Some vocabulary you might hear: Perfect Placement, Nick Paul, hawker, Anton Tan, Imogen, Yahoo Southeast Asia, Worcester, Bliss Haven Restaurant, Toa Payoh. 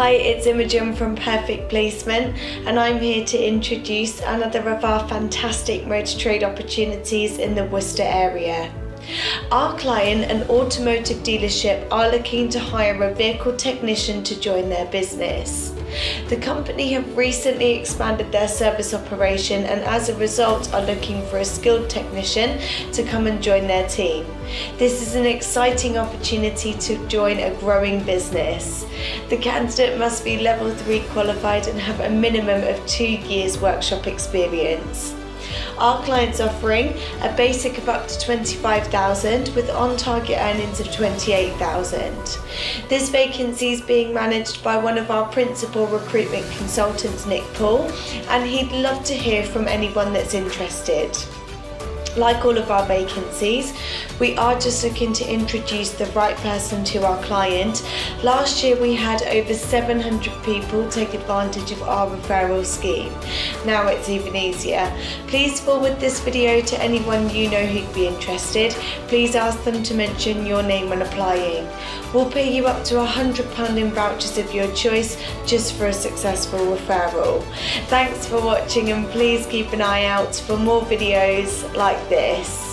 Hi, it's Imogen from Perfect Placement, and I'm here to introduce another of our fantastic trade opportunities in the Worcester area. Our client, an automotive dealership, are looking to hire a vehicle technician to join their business. The company have recently expanded their service operation and as a result are looking for a skilled technician to come and join their team. This is an exciting opportunity to join a growing business. The candidate must be level 3 qualified and have a minimum of 2 years workshop experience. Our client's offering a basic of up to £25,000 with on-target earnings of £28,000. This vacancy is being managed by one of our principal recruitment consultants, Nick Paul, and he'd love to hear from anyone that's interested. Like all of our vacancies, we are just looking to introduce the right person to our client. Last year we had over 700 people take advantage of our referral scheme. Now it's even easier. Please forward this video to anyone you know who'd be interested. Please ask them to mention your name when applying. We'll pay you up to £100 in vouchers of your choice just for a successful referral. Thanks for watching and please keep an eye out for more videos like this.